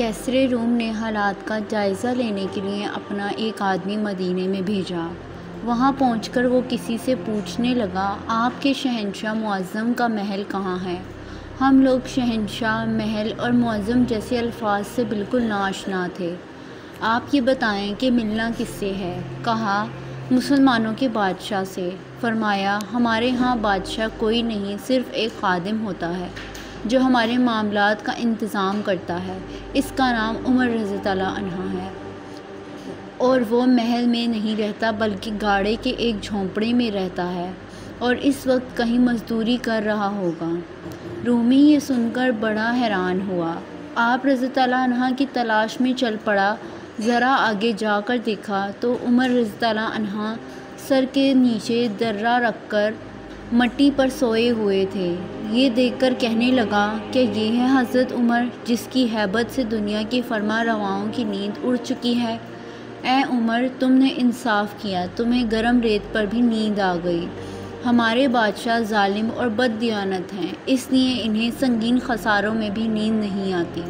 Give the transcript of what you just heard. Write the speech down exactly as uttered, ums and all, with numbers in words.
कैसरे room ने हालात का जायज़ा लेने के लिए अपना एक आदमी मदीने में भेजा। वहाँ पहुँचकर वो किसी से पूछने लगा, आपके शहंशाह मुअज़्ज़म का महल कहाँ है? हम लोग शहंशाह, महल और मुअज़्ज़म जैसे अल्फाज से बिल्कुल नाआशना थे। आप ये बताएं कि मिलना किससे है? कहा, मुसलमानों के बादशाह से। फरमाया, हमारे यहाँ बादशाह कोई नहीं, सिर्फ़ एक खादिम होता है जो हमारे मामलात का इंतज़ाम करता है। इसका नाम उमर रज़ी अल्लाह अन्हा है और वो महल में नहीं रहता बल्कि गाड़े के एक झोंपड़े में रहता है और इस वक्त कहीं मजदूरी कर रहा होगा। रूमी ये सुनकर बड़ा हैरान हुआ। आप रज़ी अल्लाह अन्हा की तलाश में चल पड़ा। ज़रा आगे जाकर देखा तो उमर रज़ी अल्लाह अन्हा सर के नीचे दर्रा रखकर मट्टी पर सोए हुए थे। ये देखकर कहने लगा कि ये है हज़रत उमर, जिसकी हैबत से दुनिया की फरमा रवाओं की नींद उड़ चुकी है। ऐ उमर, तुमने इंसाफ किया, तुम्हें गरम रेत पर भी नींद आ गई। हमारे बादशाह जालिम और बददियानत हैं, इसलिए इन्हें संगीन खसारों में भी नींद नहीं आती।